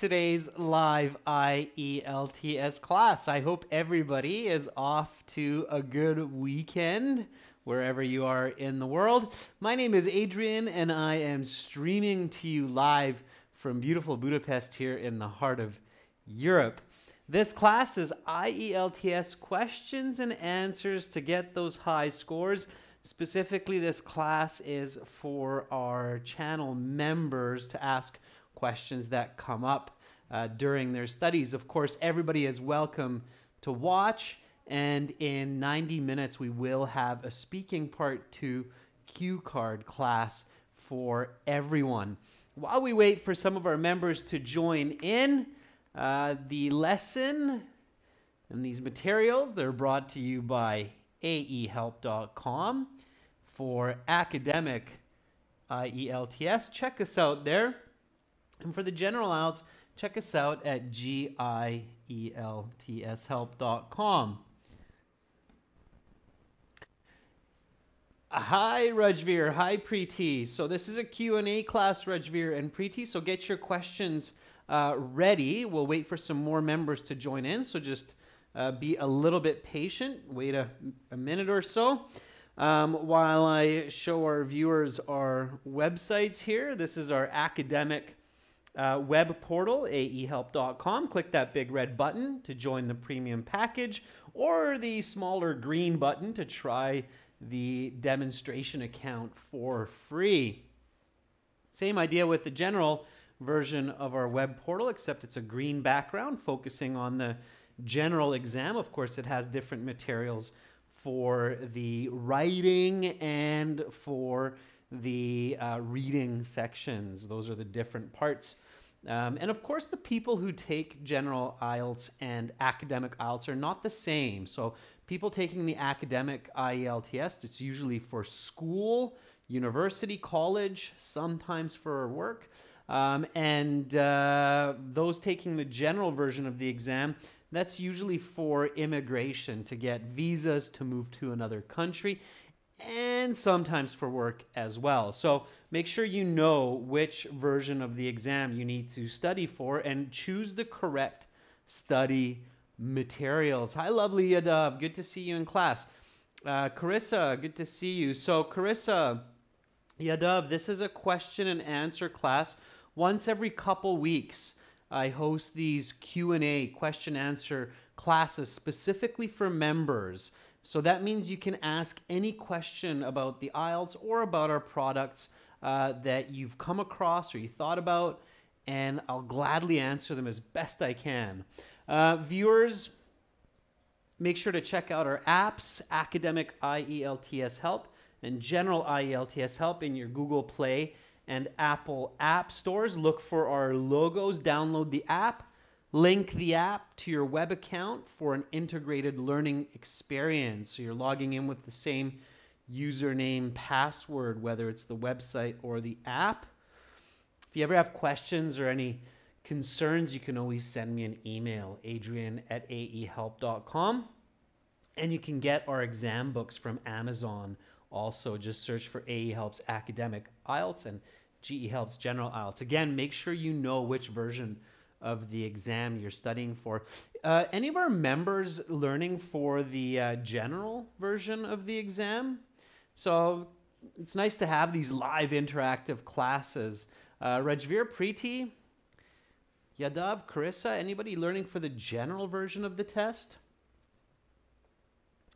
today's live IELTS class. I hope everybody is off to a good weekend, wherever you are in the world. My name is Adrian, and I am streaming to you live from beautiful Budapest here in the heart of Europe. This class is IELTS questions and answers to get those high scores. Specifically, this class is for our channel members to ask questions that come up during their studies. Of course, everybody is welcome to watch. And in 90 minutes, we will have a speaking part 2 cue card class for everyone. While we wait for some of our members to join in, the lesson and these materials, they're brought to you by aehelp.com for academic IELTS. Check us out there. And for the general IELTS, check us out at gieltshelp.com. Hi, Rajveer. Hi, Preeti. So this is a Q&A class, Rajveer and Preeti. So get your questions ready. We'll wait for some more members to join in, so just be a little bit patient. Wait a minute or so while I show our viewers our websites here. This is our academic web portal, aehelp.com. Click that big red button to join the premium package, or the smaller green button to try the demonstration account for free. Same idea with the general version of our web portal, except it's a green background focusing on the general exam. Of course, it has different materials for the writing and for the reading sections. Those are the different parts. And of course, the people who take general IELTS and academic IELTS are not the same. So people taking the academic IELTS, it's usually for school, university, college, sometimes for work. And those taking the general version of the exam, that's usually for immigration, to get visas to move to another country, and sometimes for work as well. So make sure you know which version of the exam you need to study for and choose the correct study materials. Hi, lovely Yadav. Good to see you in class. Carissa, good to see you. So Carissa, Yadav, this is a question and answer class. Once every couple weeks, I host these Q&A, question answer classes specifically for members. So that means you can ask any question about the IELTS or about our products that you've come across or you thought about, and I'll gladly answer them as best I can. Viewers, make sure to check out our apps, Academic IELTS Help and General IELTS Help, in your Google Play and Apple App Stores. Look for our logos, download the app, link the app to your web account for an integrated learning experience. So you're logging in with the same username, password, whether it's the website or the app. If you ever have questions or any concerns, you can always send me an email, adrian@aehelp.com. And you can get our exam books from Amazon. Also, just search for AE Helps Academic IELTS and GE Helps General IELTS. Again, make sure you know which version of the exam you're studying for. Any of our members learning for the general version of the exam? So it's nice to have these live interactive classes. Rajveer, Preeti, Yadav, Carissa, anybody learning for the general version of the test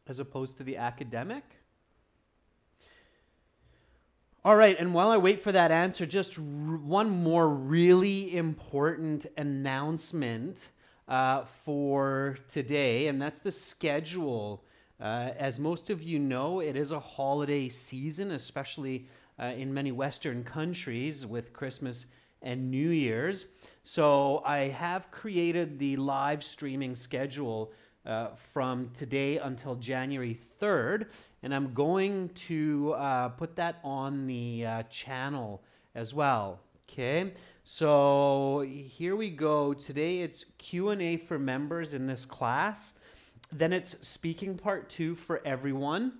as opposed to the academic? All right, and while I wait for that answer, just one more really important announcement for today, and that's the schedule. As most of you know, it is a holiday season, especially in many Western countries with Christmas and New Year's. So I have created the live streaming schedule from today until January 3rd. And I'm going to put that on the channel as well. Okay, so here we go. Today it's Q&A for members in this class. Then it's speaking part 2 for everyone.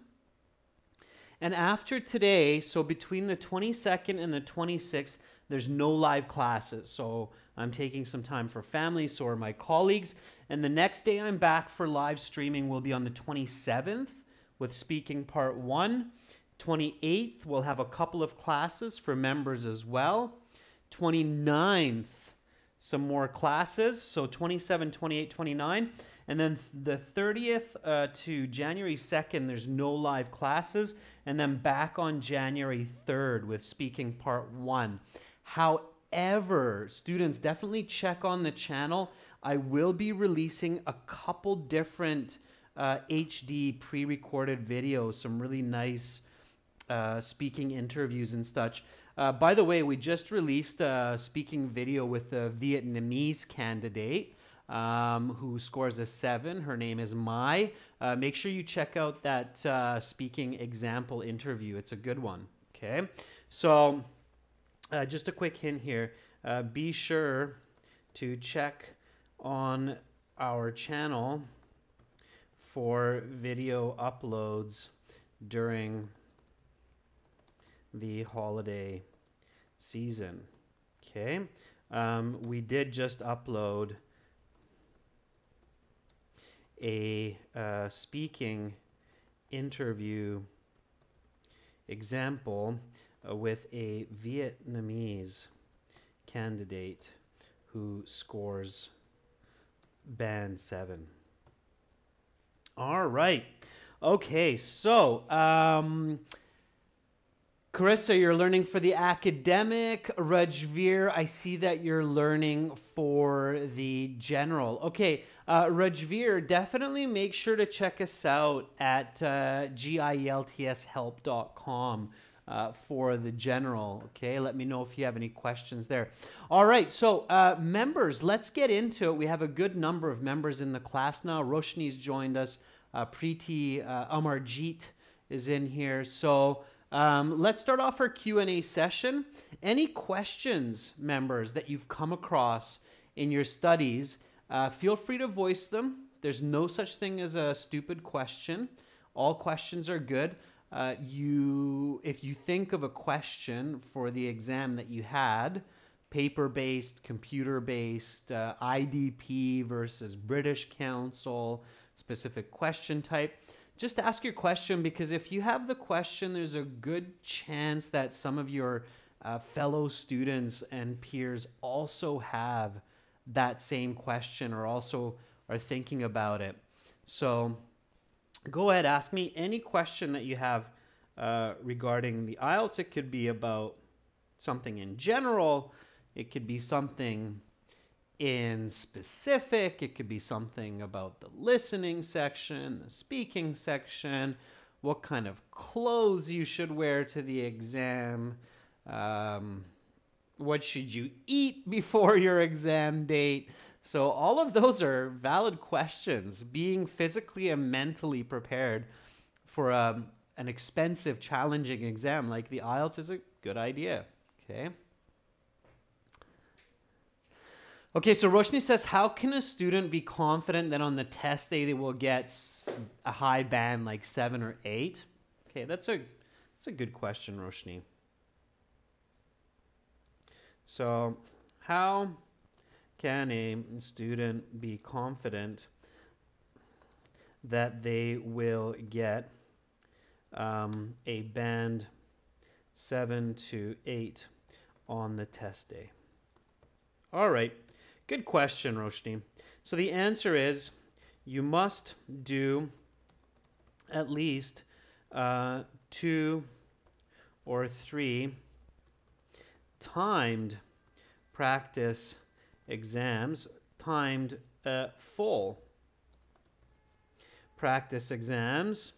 And after today, so between the 22nd and the 26th, There's no live classes, so I'm taking some time for family, so are my colleagues. And the next day I'm back for live streaming will be on the 27th with speaking part one. 28th, we'll have a couple of classes for members as well. 29th, some more classes. So 27, 28, 29. And then the 30th to January 2nd, there's no live classes. And then back on January 3rd with speaking part one. However, students, definitely check on the channel. I will be releasing a couple different HD pre-recorded videos, some really nice speaking interviews and such. By the way, we just released a speaking video with a Vietnamese candidate who scores a 7. Her name is Mai. Make sure you check out that speaking example interview. It's a good one. Okay, so just a quick hint here. Be sure to check on our channel for video uploads during the holiday season. Okay, we did just upload a speaking interview example with a Vietnamese candidate who scores band 7. All right. Okay, so Carissa, you're learning for the academic. Rajveer, I see that you're learning for the general. Okay, Rajveer, definitely make sure to check us out at gieltshelp.com for the general. Okay, let me know if you have any questions there. All right, so members, let's get into it. We have a good number of members in the class now. Roshni's joined us. Preeti, Amarjeet is in here. So let's start off our Q&A session. Any questions, members, that you've come across in your studies, feel free to voice them. There's no such thing as a stupid question. All questions are good. If you think of a question for the exam that you had, paper-based, computer-based, IDP versus British Council, specific question type, just ask your question, because if you have the question, there's a good chance that some of your fellow students and peers also have that same question or also are thinking about it. So go ahead, ask me any question that you have regarding the IELTS. It could be about something in general. It could be something in specific. It could be something about the listening section, the speaking section, what kind of clothes you should wear to the exam, what should you eat before your exam date. So all of those are valid questions. Being physically and mentally prepared for an expensive, challenging exam like the IELTS is a good idea. Okay. Okay, so Roshni says, how can a student be confident that on the test day they will get a high band like 7 or 8? Okay, that's a good question, Roshni. So how can a student be confident that they will get a band 7 to 8 on the test day? All right. Good question, Roshni. So the answer is you must do at least 2 or 3 timed practice exams, timed full practice exams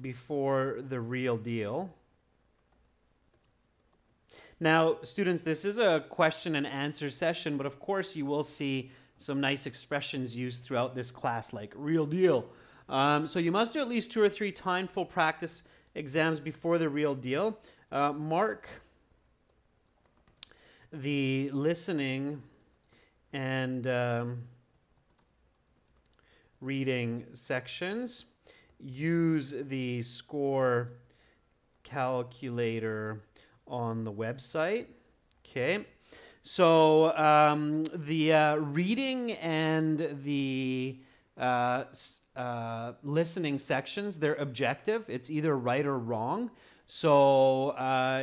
before the real deal. Now, students, this is a question and answer session, but of course you will see some nice expressions used throughout this class, like real deal. So you must do at least 2 or 3 timed full practice exams before the real deal. Mark the listening and reading sections. Use the score calculator on the website. Okay. So the reading and the listening sections, they're objective. It's either right or wrong. So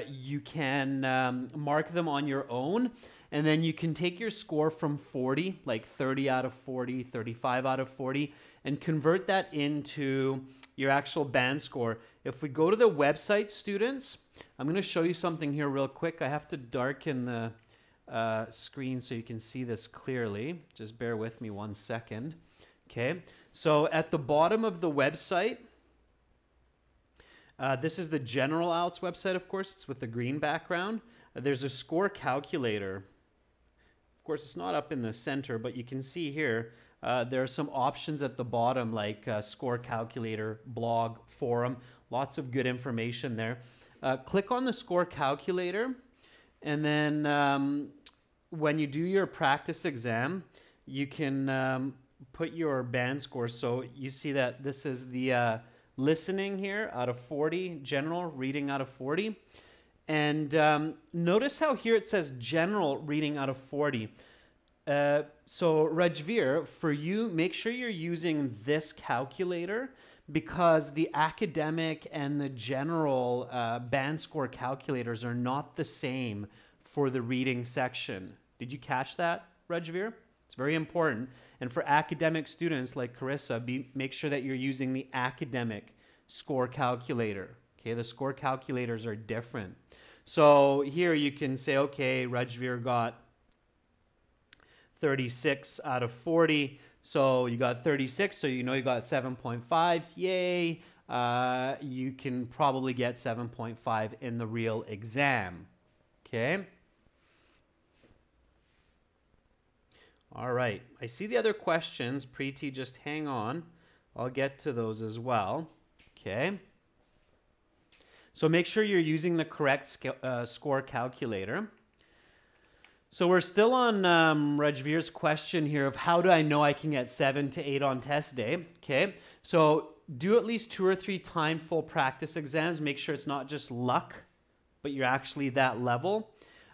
you can mark them on your own, and then you can take your score from 40, like 30 out of 40, 35 out of 40, and convert that into your actual band score. If we go to the website, students, I'm going to show you something here real quick. I have to darken the screen so you can see this clearly. Just bear with me 1 second. Okay, so at the bottom of the website, this is the general IELTS website, of course. It's with the green background. There's a score calculator. Of course, it's not up in the center, but you can see here there are some options at the bottom, like score calculator, blog, forum, lots of good information there. Click on the score calculator, and then when you do your practice exam, you can put your band score. So you see that this is the listening here out of 40, general reading out of 40. And notice how here it says general reading out of 40. So Rajveer, for you, make sure you're using this calculator, because the academic and the general band score calculators are not the same for the reading section. Did you catch that, Rajveer? It's very important. And for academic students like Carissa, make sure that you're using the academic score calculator. Okay, the score calculators are different. So here you can say, okay, Rajveer got 36 out of 40. So you got 36, so you know you got 7.5, yay. You can probably get 7.5 in the real exam, okay? All right, I see the other questions. Preeti, just hang on. I'll get to those as well, okay? So make sure you're using the correct score calculator. So we're still on Rajveer's question here of how do I know I can get 7 to 8 on test day, okay? So do at least 2 or 3 time full practice exams. Make sure it's not just luck, but you're actually that level.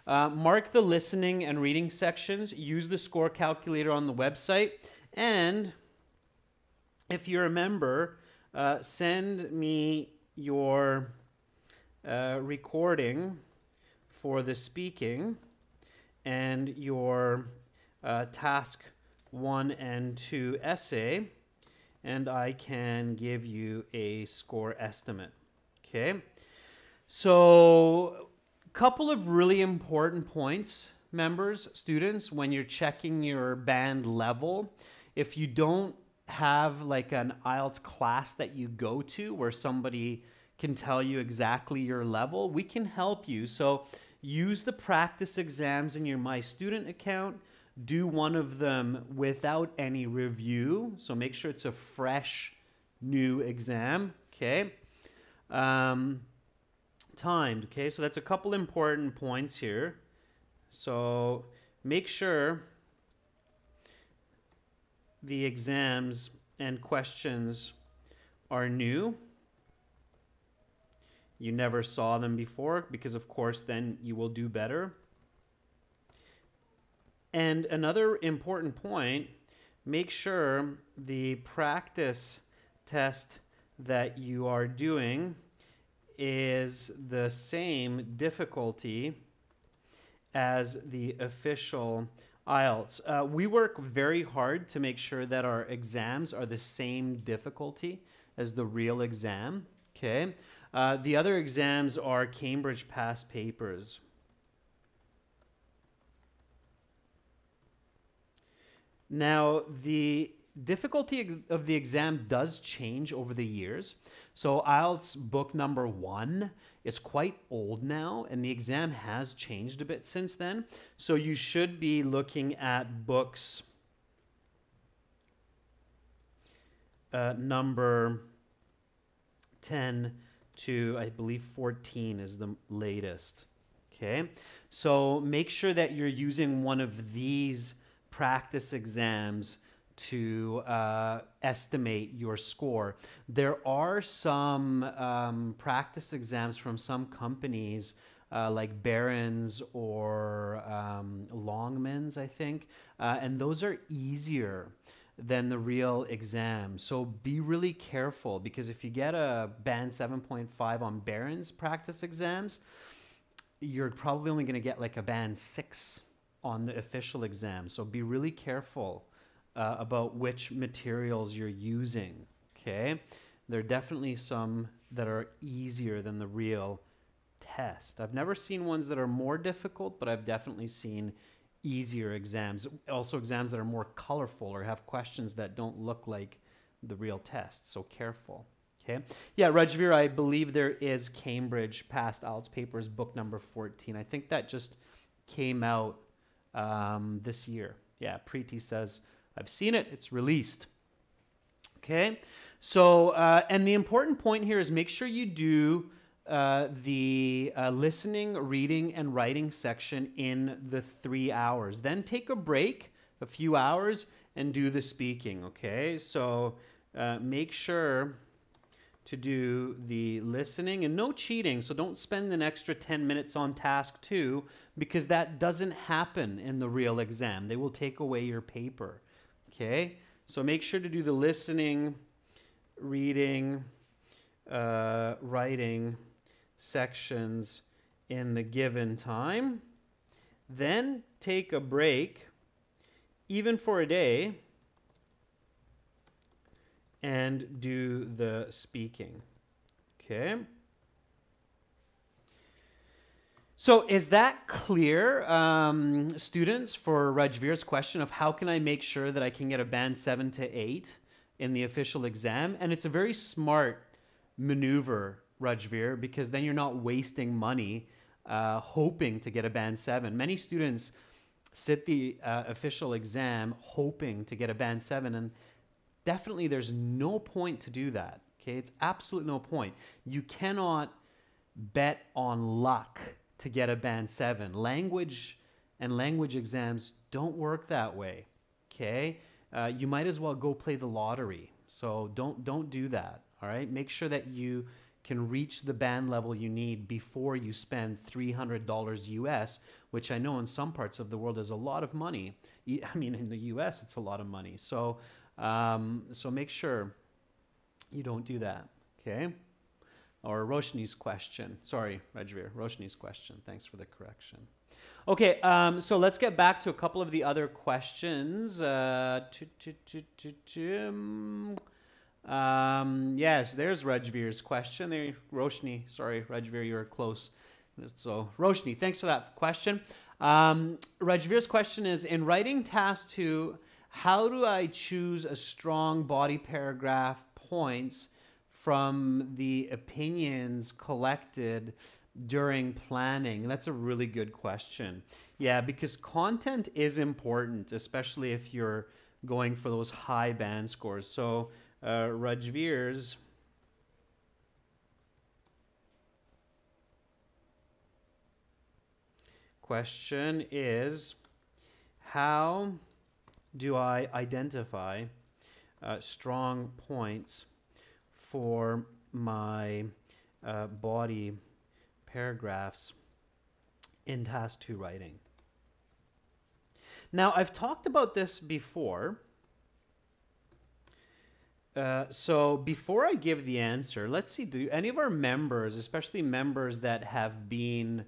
Mark the listening and reading sections. Use the score calculator on the website. And if you remember, send me your recording for the speaking and your task 1 and 2 essay, and I can give you a score estimate, okay? So a couple of really important points, members, students, when you're checking your band level. If you don't have like an IELTS class that you go to where somebody can tell you exactly your level, we can help you. So use the practice exams in your My Student account. Do one of them without any review. So make sure it's a fresh, new exam, okay? Timed, okay? So that's a couple important points here. So make sure the exams and questions are new. You never saw them before, because of course then you will do better. And another important point, make sure the practice test that you are doing is the same difficulty as the official IELTS. We work very hard to make sure that our exams are the same difficulty as the real exam, okay? The other exams are Cambridge past papers. Now, the difficulty of the exam does change over the years. So IELTS book number 1 is quite old now, and the exam has changed a bit since then. So you should be looking at books number 10 to, I believe, 14 is the latest, okay? So make sure that you're using one of these practice exams to estimate your score. There are some practice exams from some companies like Barron's or Longman's, I think. And those are easier than the real exam. So be really careful, because if you get a band 7.5 on Barron's practice exams, you're probably only going to get like a band 6 on the official exam. So be really careful about which materials you're using, okay? There are definitely some that are easier than the real test. I've never seen ones that are more difficult, but I've definitely seen easier exams. Also exams that are more colorful or have questions that don't look like the real test. So careful. Okay. Yeah, Rajveer, I believe there is Cambridge Past IELTS Papers, book number 14. I think that just came out this year. Yeah, Preeti says, I've seen it. It's released. Okay. So, and the important point here is make sure you do the listening, reading, and writing section in the 3 hours. Then take a break, a few hours, and do the speaking, okay? So make sure to do the listening and no cheating. So don't spend an extra 10 minutes on task 2, because that doesn't happen in the real exam. They will take away your paper, okay? So make sure to do the listening, reading, writing sections in the given time, then take a break, even for a day, and do the speaking. Okay. So is that clear, students, for Rajveer's question of how can I make sure that I can get a band 7 to 8 in the official exam? And it's a very smart maneuver, Rajveer, because then you're not wasting money hoping to get a band 7. Many students sit the official exam hoping to get a band 7, and definitely there's no point to do that. Okay, it's absolutely no point. You cannot bet on luck to get a band 7. Language and language exams don't work that way. Okay, you might as well go play the lottery. So don't do that. All right, make sure that you can reach the band level you need before you spend $300 US, which I know in some parts of the world is a lot of money. I mean, in the US, it's a lot of money. So, so make sure you don't do that, okay? Or Roshni's question. Sorry, Rajveer, Roshni's question. Thanks for the correction. Okay, so let's get back to a couple of the other questions. Yes, there's Rajveer's question there. Roshni, sorry, Rajveer, you were close. So Roshni, thanks for that question. Rajveer's question is, in writing task 2, how do I choose a strong body paragraph points from the opinions collected during planning? That's a really good question. Yeah, because content is important, especially if you're going for those high band scores. So Rajveer's question is, how do I identify strong points for my body paragraphs in task 2 writing? Now, I've talked about this before. So before I give the answer, let's see, do any of our members, especially members that have been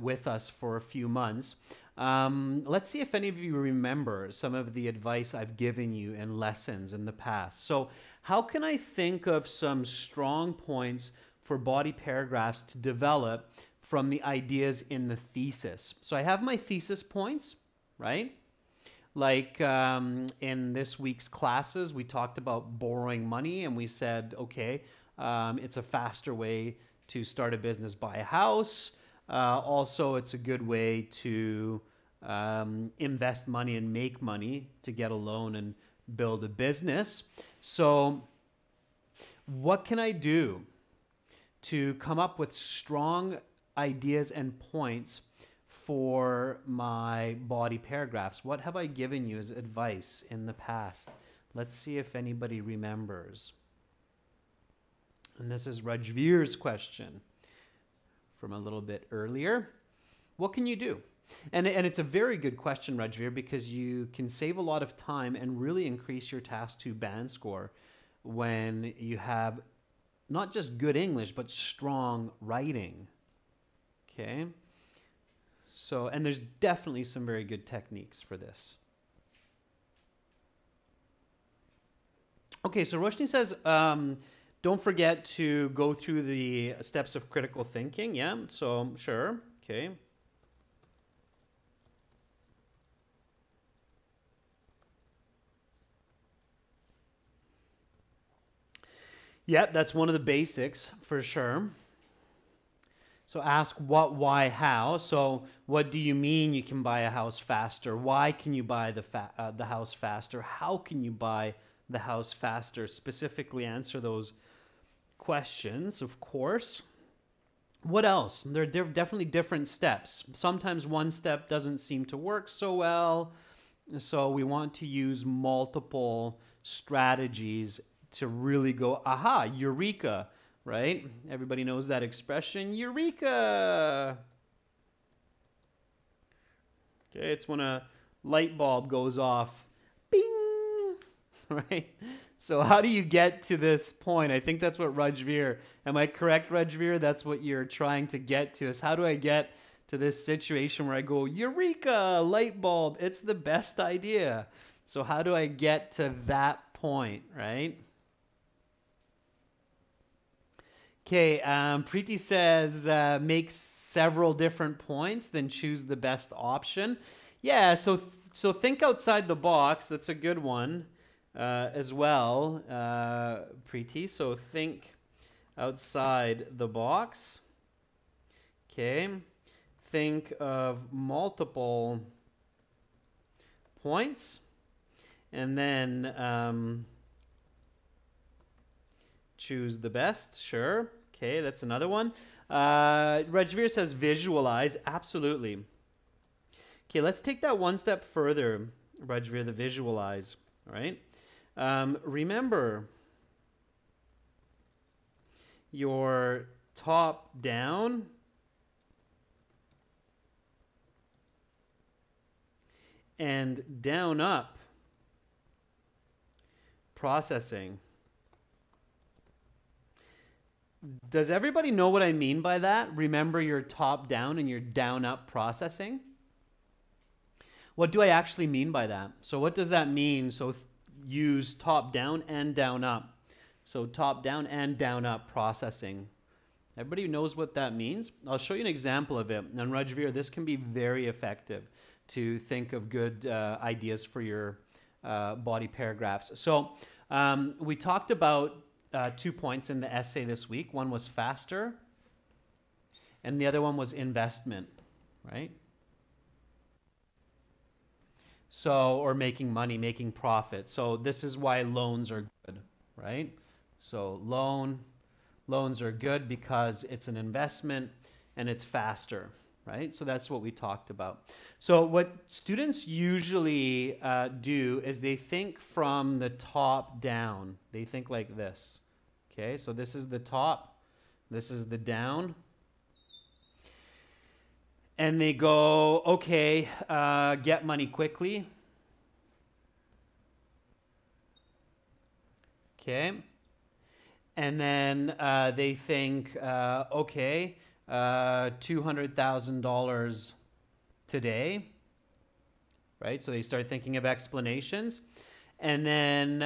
with us for a few months, let's see if any of you remember some of the advice I've given you in lessons in the past. So how can I think of some strong points for body paragraphs to develop from the ideas in the thesis? So I have my thesis points, right? Like in this week's classes, we talked about borrowing money, and we said, okay, it's a faster way to start a business, buy a house. Also, it's a good way to invest money and make money to get a loan and build a business. So what can I do to come up with strong ideas and points for my body paragraphs? What have I given you as advice in the past? Let's see if anybody remembers. And this is Rajveer's question from a little bit earlier. What can you do? And it's a very good question, Rajveer, because you can save a lot of time and really increase your task to band score when you have not just good English, but strong writing. Okay. So, and there's definitely some very good techniques for this. Okay, so Roshni says, don't forget to go through the steps of critical thinking. Yeah, so sure. Okay. Yep, that's one of the basics for sure. So ask what, why, how. So what do you mean you can buy a house faster? Why can you buy the house faster? How can you buy the house faster? Specifically answer those questions, of course. What else? There are definitely different steps. Sometimes one step doesn't seem to work so well. So we want to use multiple strategies to really go, aha, eureka, right? Everybody knows that expression, eureka. Okay, it's when a light bulb goes off, bing, right? So how do you get to this point? I think that's what Rajveer, am I correct, Rajveer? That's what you're trying to get to, is how do I get to this situation where I go, eureka, light bulb, it's the best idea. So how do I get to that point, right? Okay, Preeti says, make several different points, then choose the best option. Yeah, so think outside the box. That's a good one as well, Preeti. So think outside the box. Okay, think of multiple points and then choose the best, sure. Okay, that's another one. Rajveer says visualize, absolutely. Okay, let's take that one step further, Rajveer, the visualize, all right? Remember, your top down and down up processing. Does everybody know what I mean by that? Remember your top down and your down up processing? What do I actually mean by that? So what does that mean? So use top down and down up. So top down and down up processing. Everybody knows what that means? I'll show you an example of it. And Rajveer, this can be very effective to think of good ideas for your body paragraphs. So we talked about 2 points in the essay this week. One was faster, and the other one was investment, right? So, or making money, making profit. So this is why loans are good, right? So loans are good because it's an investment and it's faster, right? So that's what we talked about. So what students usually do is they think from the top down. They think like this. Okay, so this is the top, this is the down. And they go, okay, get money quickly. Okay. And then they think, okay, $200,000 today, right? So they start thinking of explanations. And then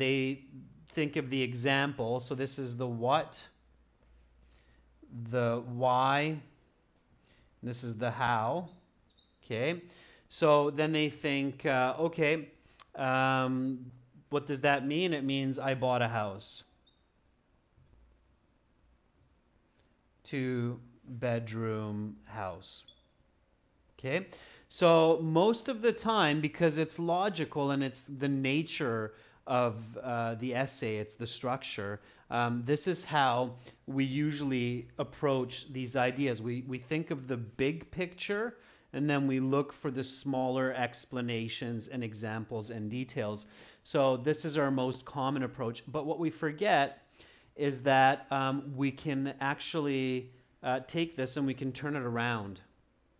they think of the example. So this is the what, the why, this is the how, okay? So then they think, okay, what does that mean? It means I bought a house. 2-bedroom house. Okay, so most of the time, because it's logical and it's the nature of the essay, it's the structure, this is how we usually approach these ideas. We think of the big picture and then we look for the smaller explanations and examples and details. So this is our most common approach, but what we forget is that we can actually take this and we can turn it around,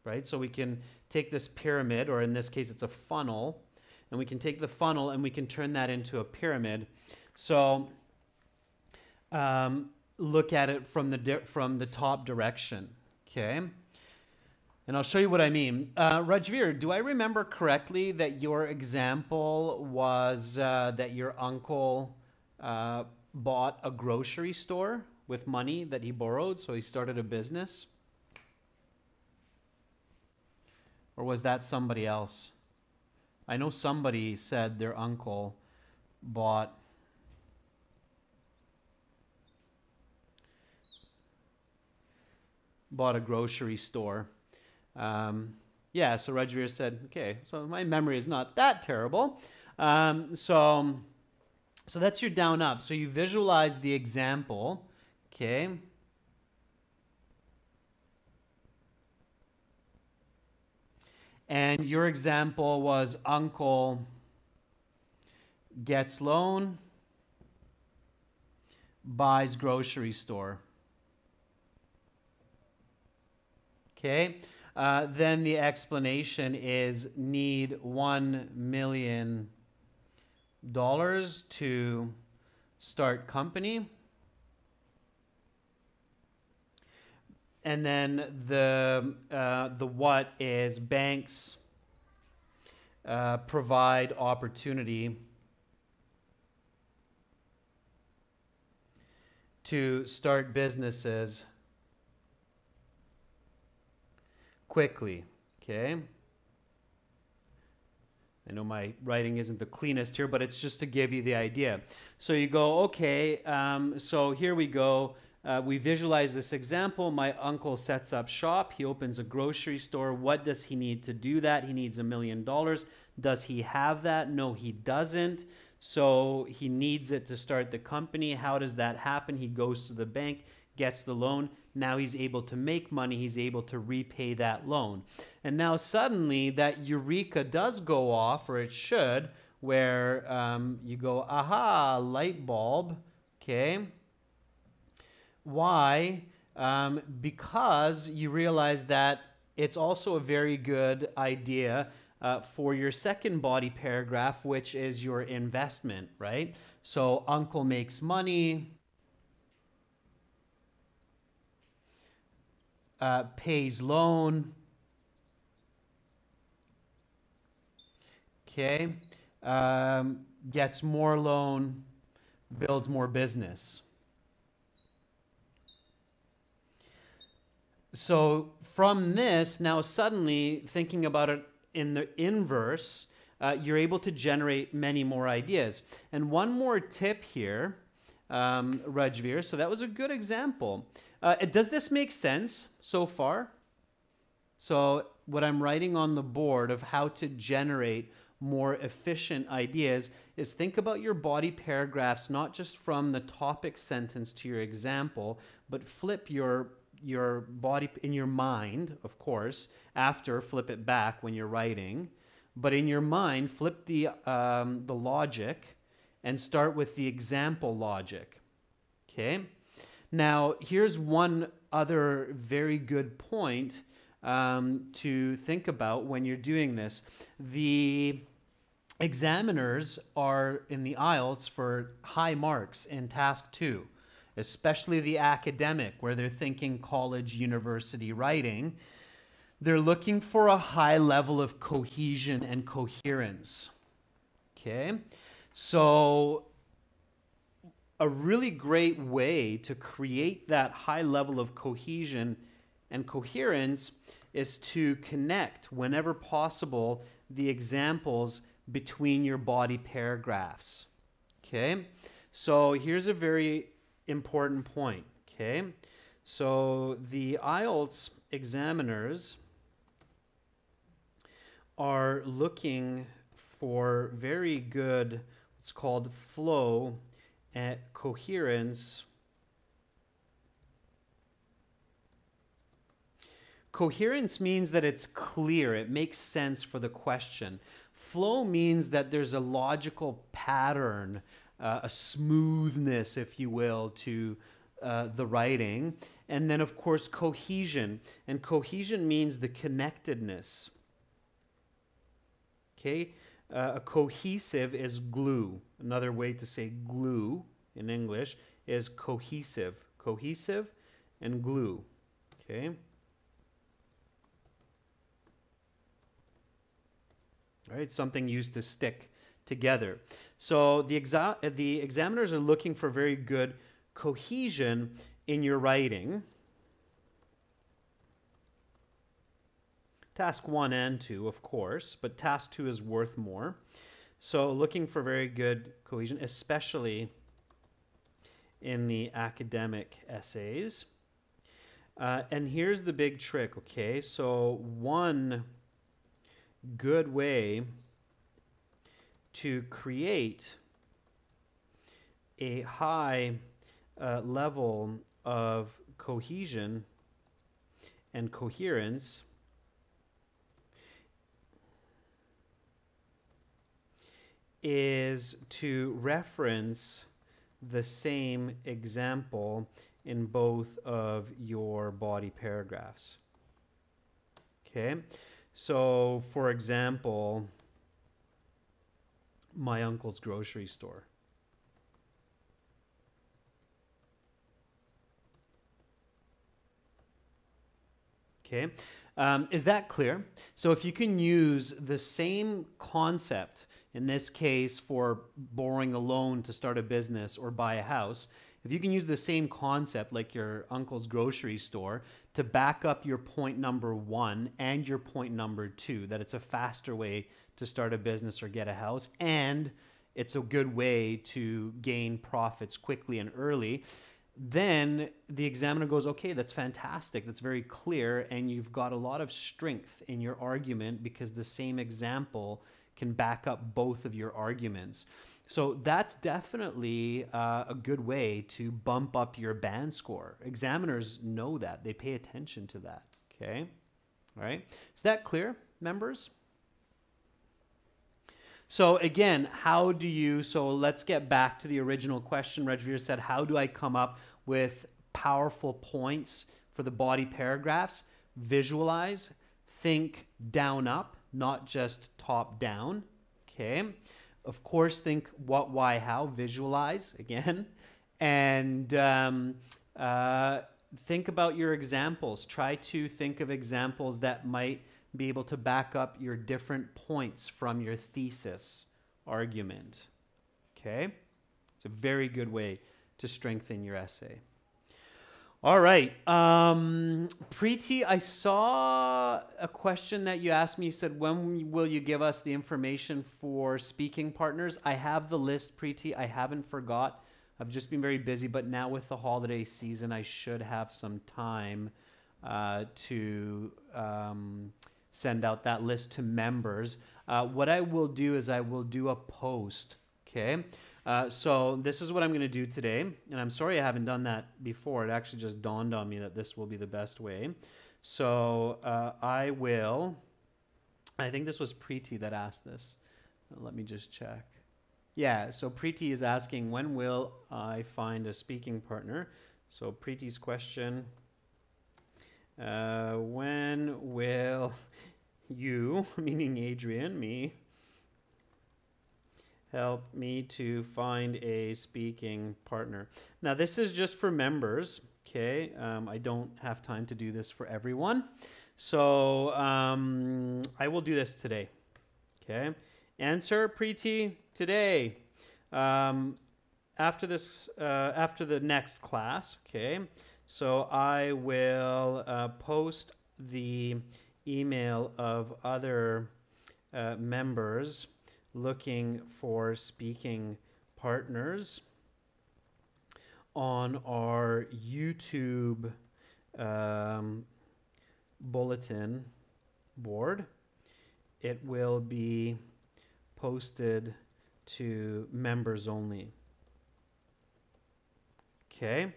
right? So we can take this pyramid, or in this case, it's a funnel, and we can take the funnel and we can turn that into a pyramid. So look at it from the top direction, okay? And I'll show you what I mean. Rajveer, do I remember correctly that your example was that your uncle bought a grocery store with money that he borrowed, so he started a business? Or was that somebody else? I know somebody said their uncle bought... bought a grocery store. Yeah, so Rajveer said, okay, so my memory is not that terrible. So that's your down up. So you visualize the example, okay? And your example was uncle gets loan, buys grocery store. Okay? Then the explanation is need $1 million to start company. And then the what is banks provide opportunity to start businesses quickly, okay? I know my writing isn't the cleanest here, but it's just to give you the idea. So you go, okay, so here we go. We visualize this example. My uncle sets up shop. He opens a grocery store. What does he need to do that? He needs $1 million. Does he have that? No, he doesn't. So he needs it to start the company. How does that happen? He goes to the bank, gets the loan. Now he's able to make money. He's able to repay that loan. And now suddenly that eureka does go off, or it should, where you go, aha, light bulb, okay? Why? Because you realize that it's also a very good idea for your second body paragraph, which is your investment, right? So uncle makes money, pays loan, okay, gets more loan, builds more business. So from this, now suddenly thinking about it in the inverse, you're able to generate many more ideas. And one more tip here, Rajveer, so that was a good example. Does this make sense so far? So what I'm writing on the board of how to generate more efficient ideas is think about your body paragraphs, not just from the topic sentence to your example, but flip your body in your mind, of course, after flip it back when you're writing, but in your mind, flip the logic and start with the example logic, okay? Now, here's one other very good point to think about when you're doing this. The examiners are in the IELTS for high marks in task 2, especially the academic, where they're thinking college, university writing. They're looking for a high level of cohesion and coherence, okay? So a really great way to create that high level of cohesion and coherence is to connect, whenever possible, the examples between your body paragraphs, okay? So here's a very important point, okay? So the IELTS examiners are looking for very good, it's called flow and coherence. Coherence means that it's clear, it makes sense for the question. Flow means that there's a logical pattern, a smoothness, if you will, to the writing, And then, of course, cohesion. And cohesion means the connectedness. Okay? A cohesive is glue. Another way to say glue in English is cohesive. Cohesive and glue. Okay? All right, something used to stick together. So the examiners are looking for very good cohesion in your writing. Task 1 and 2, of course, but task 2 is worth more. So looking for very good cohesion, especially in the academic essays. And here's the big trick, okay? So one good way to create a high level of cohesion and coherence is to reference the same example in both of your body paragraphs. Okay, so for example, my uncle's grocery store. Okay, is that clear? So if you can use the same concept, in this case for borrowing a loan to start a business or buy a house, if you can use the same concept like your uncle's grocery store to back up your point number 1 and your point number 2, that it's a faster way to start a business or get a house, and it's a good way to gain profits quickly and early, then the examiner goes, okay, that's fantastic, that's very clear, and you've got a lot of strength in your argument because the same example can back up both of your arguments. So that's definitely a good way to bump up your band score. Examiners know that. They pay attention to that. Okay? All right. Is that clear, members? So again, how do you, so let's get back to the original question. Rajveer said, how do I come up with powerful points for the body paragraphs? Visualize, think down up, not just top down. Okay. Of course, think what, why, how, visualize again, and think about your examples. Try to think of examples that might be able to back up your different points from your thesis argument. Okay? It's a very good way to strengthen your essay. All right. Preeti, I saw a question that you asked me. You said, when will you give us the information for speaking partners? I have the list, Preeti. I haven't forgot. I've just been very busy, but now with the holiday season, I should have some time to send out that list to members. What I will do is I will do a post, okay? So this is what I'm going to do today, and I'm sorry I haven't done that before. It actually just dawned on me that this will be the best way. So I think this was Preeti that asked this. Let me just check. Yeah, so Preeti is asking, when will I find a speaking partner? So Preeti's question, when will you, meaning Adrian, me, help me to find a speaking partner. Now, this is just for members, okay? I don't have time to do this for everyone. So I will do this today, okay? Answer, Preeti, today. After the next class, okay? So I will post the email of other members looking for speaking partners on our YouTube bulletin board. It will be posted to members only. Okay,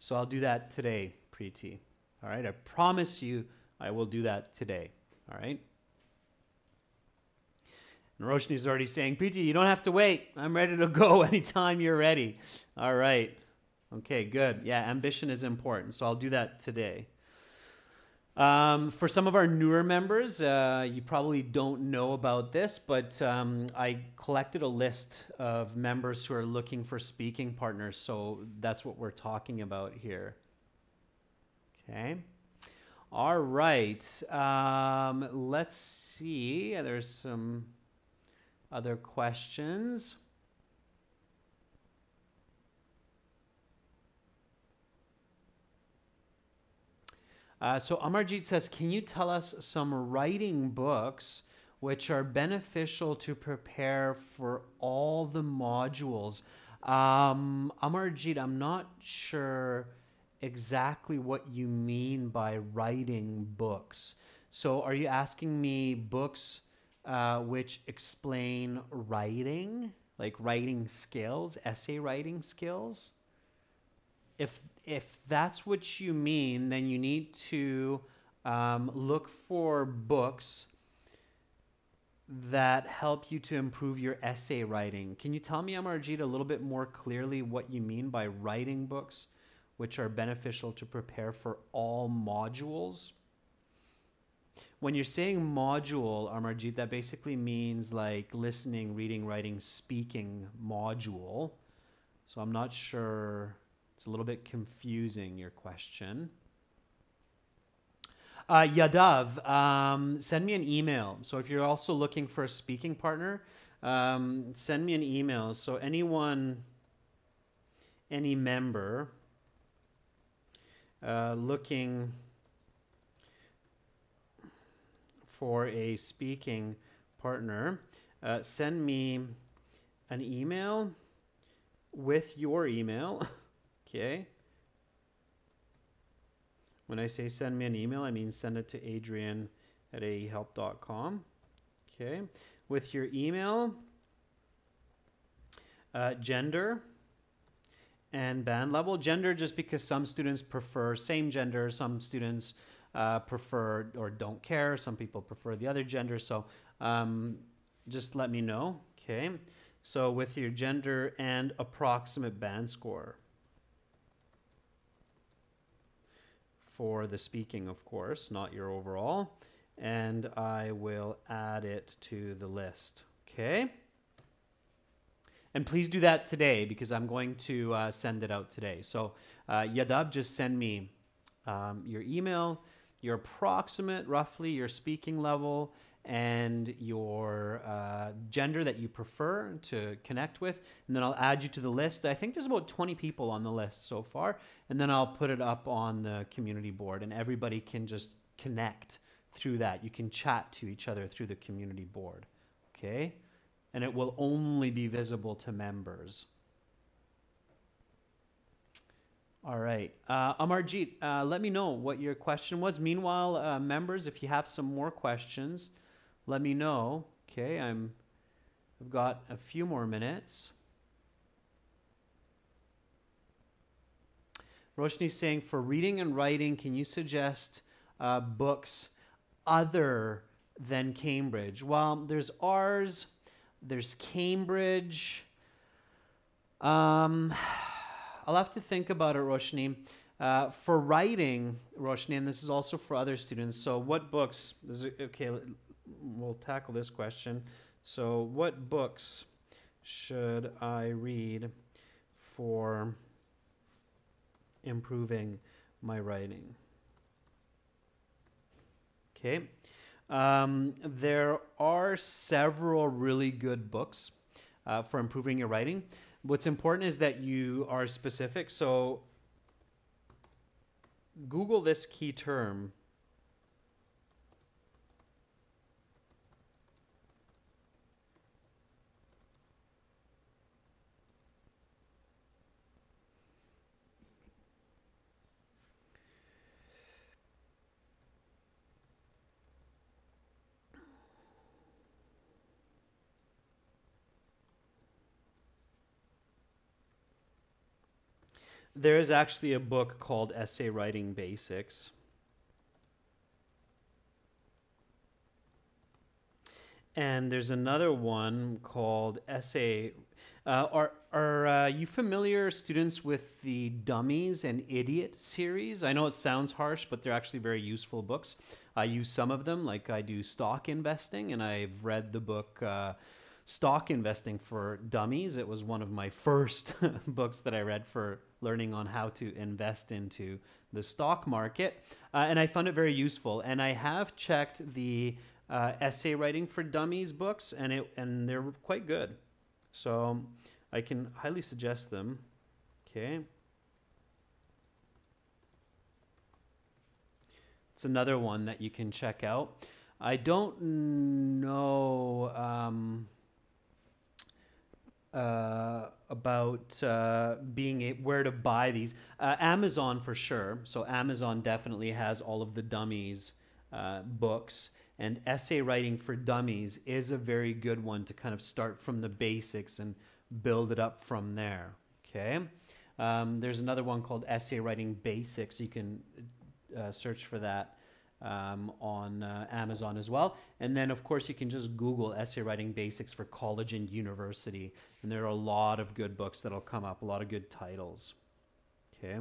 so I'll do that today, Preeti. All right, I promise you I will do that today. All right. Roshni is already saying, Preeti, you don't have to wait. I'm ready to go anytime you're ready. All right. Okay, good. Yeah, ambition is important. So I'll do that today. For some of our newer members, you probably don't know about this, but I collected a list of members who are looking for speaking partners. So that's what we're talking about here. Okay. All right. Let's see. There's some other questions. So Amarjeet says, can you tell us some writing books which are beneficial to prepare for all the modules? Amarjeet, I'm not sure exactly what you mean by writing books. So are you asking me books which explain writing, like writing skills, essay writing skills? If that's what you mean, then you need to look for books that help you to improve your essay writing. Can you tell me, Amarjeet, a little bit more clearly what you mean by writing books which are beneficial to prepare for all modules? When you're saying module, Amarjeet, that basically means like listening, reading, writing, speaking module. So I'm not sure... It's a little bit confusing, your question. Yadav, send me an email. So if you're also looking for a speaking partner, send me an email. So anyone, any member looking for a speaking partner, send me an email with your email. Okay. When I say send me an email, I mean send it to Adrian at aehelp.com. Okay. With your email, gender and band level. Gender just because some students prefer same gender, some students prefer or don't care, some people prefer the other gender. So just let me know. Okay. So with your gender and approximate band score. For the speaking, of course, not your overall, and I will add it to the list. Okay, and please do that today because I'm going to send it out today. So Yadab, just send me your email, your approximate, roughly your speaking level, and your gender that you prefer to connect with, and then I'll add you to the list. I think there's about 20 people on the list so far, and then I'll put it up on the community board, and everybody can just connect through that. You can chat to each other through the community board, okay? And it will only be visible to members. All right, Amarjeet, let me know what your question was. Meanwhile, members, if you have some more questions, let me know. Okay, I've got a few more minutes. Roshni's saying, for reading and writing, can you suggest books other than Cambridge? Well, there's ours, there's Cambridge. I'll have to think about it, Roshni. For writing, Roshni, and this is also for other students, so what books, okay, we'll tackle this question. So what books should I read for improving my writing? Okay. There are several really good books for improving your writing. What's important is that you are specific. So Google this key term. There is actually a book called Essay Writing Basics. And there's another one called Essay. Are you familiar, students, with the Dummies and Idiot series? I know it sounds harsh, but they're actually very useful books. I use some of them, like I do stock investing, and I've read the book Stock Investing for Dummies. It was one of my first books that I read for learning on how to invest into the stock market, and I found it very useful. And I have checked the Essay Writing for Dummies books, and they're quite good. So I can highly suggest them. Okay. It's another one that you can check out. I don't know about where to buy these. Amazon for sure. So Amazon definitely has all of the Dummies books. And Essay Writing for Dummies is a very good one to kind of start from the basics and build it up from there, okay? There's another one called Essay Writing Basics. You can search for that on Amazon as well. And then, of course, you can just Google Essay Writing Basics for College and University. And there are a lot of good books that'll come up, a lot of good titles, okay?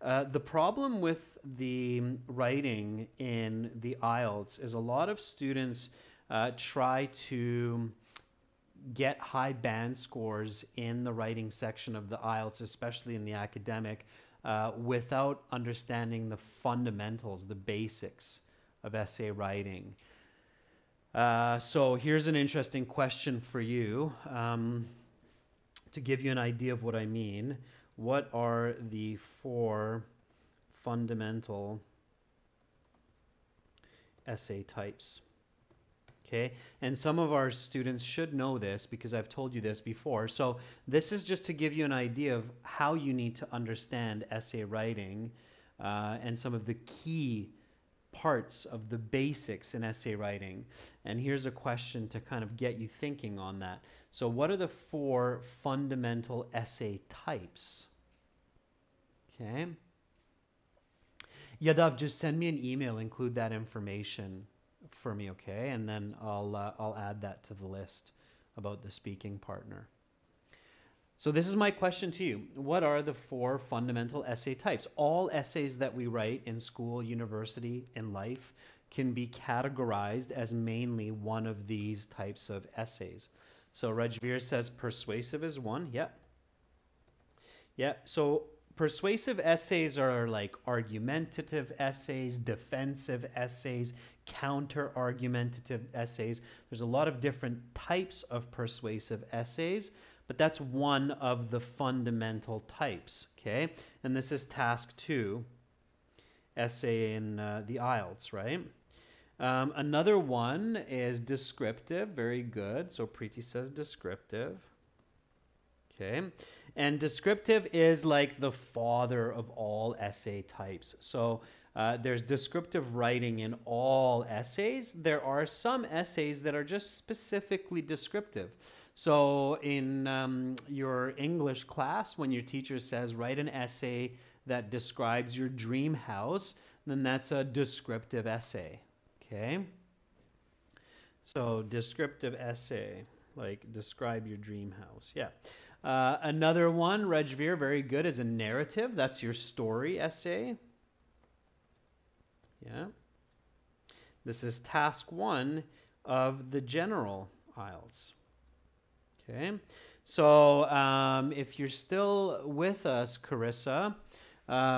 The problem with the writing in the IELTS is a lot of students try to get high band scores in the writing section of the IELTS, especially in the academic, without understanding the fundamentals, the basics of essay writing. So here's an interesting question for you to give you an idea of what I mean. What are the 4 fundamental essay types? Okay, and some of our students should know this because I've told you this before. So this is just to give you an idea of how you need to understand essay writing and some of the key parts of the basics in essay writing. And here's a question to kind of get you thinking on that. So what are the 4 fundamental essay types? Okay. Yadav, just send me an email, include that information for me, okay? And then I'll add that to the list about the speaking partner. So this is my question to you. What are the 4 fundamental essay types? All essays that we write in school, university, and life can be categorized as mainly one of these types of essays. So Rajveer says persuasive is one. Yep. Yeah. So persuasive essays are like argumentative essays, defensive essays, counter-argumentative essays. There's a lot of different types of persuasive essays, but that's one of the fundamental types, okay? And this is task 2, essay in the IELTS, right? Another one is descriptive. Very good. So Preeti says descriptive. Okay. And descriptive is like the father of all essay types. So there's descriptive writing in all essays. There are some essays that are just specifically descriptive. So in your English class, when your teacher says, write an essay that describes your dream house, then that's a descriptive essay. Okay, so descriptive essay, like describe your dream house. Yeah. Another one, Rajveer, very good, is a narrative. That's your story essay. Yeah. This is task 1 of the general IELTS. Okay, so if you're still with us, Carissa,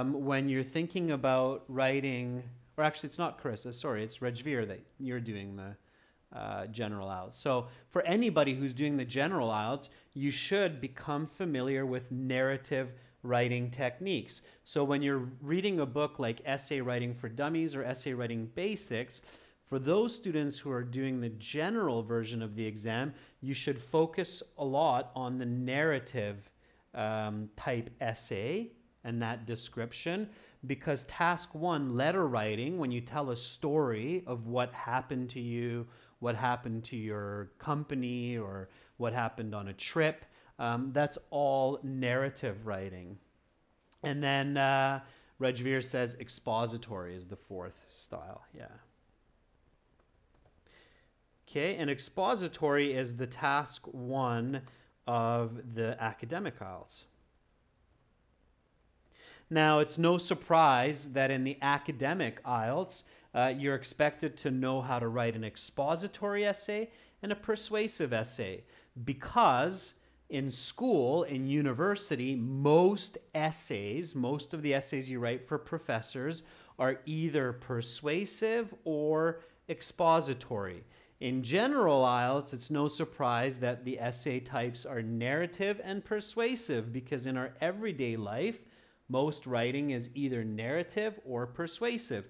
when you're thinking about writing... Or actually, it's not Carissa, sorry, it's Rajveer that you're doing the general IELTS. So for anybody who's doing the general IELTS, you should become familiar with narrative writing techniques. So when you're reading a book like Essay Writing for Dummies or Essay Writing Basics, for those students who are doing the general version of the exam, you should focus a lot on the narrative type essay and that description. Because task 1, letter writing, when you tell a story of what happened to you, what happened to your company, or what happened on a trip, that's all narrative writing. And then Rajveer says expository is the 4th style. Yeah. Okay, and expository is the task one of the academic IELTS. Now, it's no surprise that in the academic IELTS, you're expected to know how to write an expository essay and a persuasive essay, because in school, in university, most of the essays you write for professors are either persuasive or expository. In general IELTS, it's no surprise that the essay types are narrative and persuasive, because in our everyday life, most writing is either narrative or persuasive.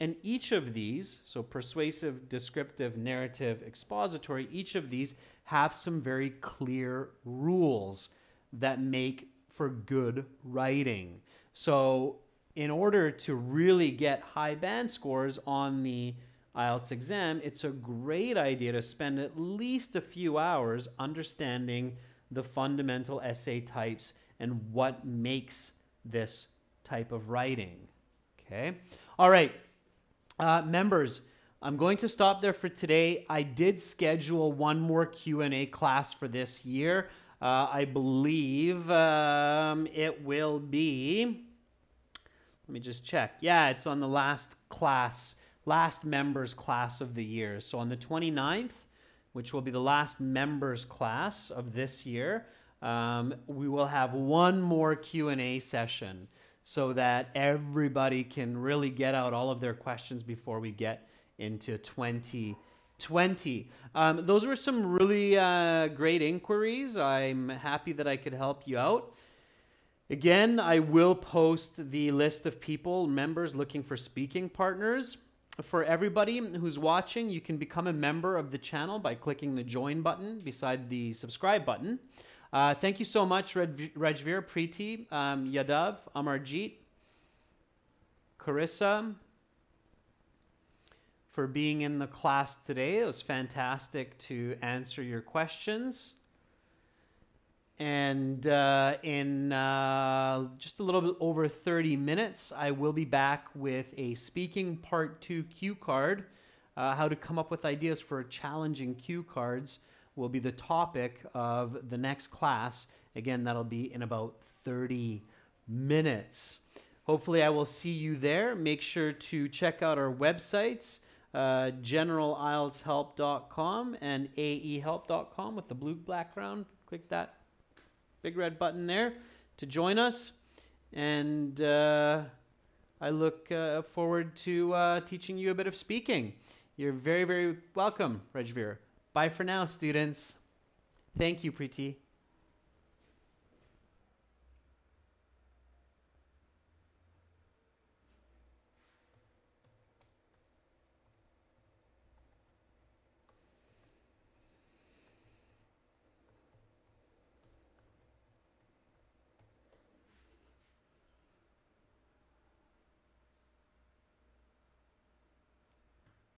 And each of these, so persuasive, descriptive, narrative, expository, each of these have some very clear rules that make for good writing. So in order to really get high band scores on the IELTS exam, it's a great idea to spend at least a few hours understanding the fundamental essay types and what makes this type of writing. Okay. All right, members, I'm going to stop there for today. I did schedule one more Q&A class for this year. I believe it will be, let me just check. Yeah, it's on the last members class of the year. So on the 29th, which will be the last members class of this year, we will have one more Q&A session so that everybody can really get out all of their questions before we get into 2020. Those were some really great inquiries. I'm happy that I could help you out. Again, I will post the list of people, members looking for speaking partners. For everybody who's watching, you can become a member of the channel by clicking the join button beside the subscribe button. Thank you so much, Rajveer, Preeti, Yadav, Amarjeet, Carissa, for being in the class today. It was fantastic to answer your questions. And in just a little bit over 30 minutes, I will be back with a speaking part 2 cue card. How to come up with ideas for challenging cue cards will be the topic of the next class. Again, that'll be in about 30 minutes. Hopefully I will see you there. Make sure to check out our websites, gieltshelp.com and aehelp.com with the blue background. Click that big red button there to join us. And I look forward to teaching you a bit of speaking. You're very, very welcome, Rajveer. Bye for now, students. Thank you, Preeti.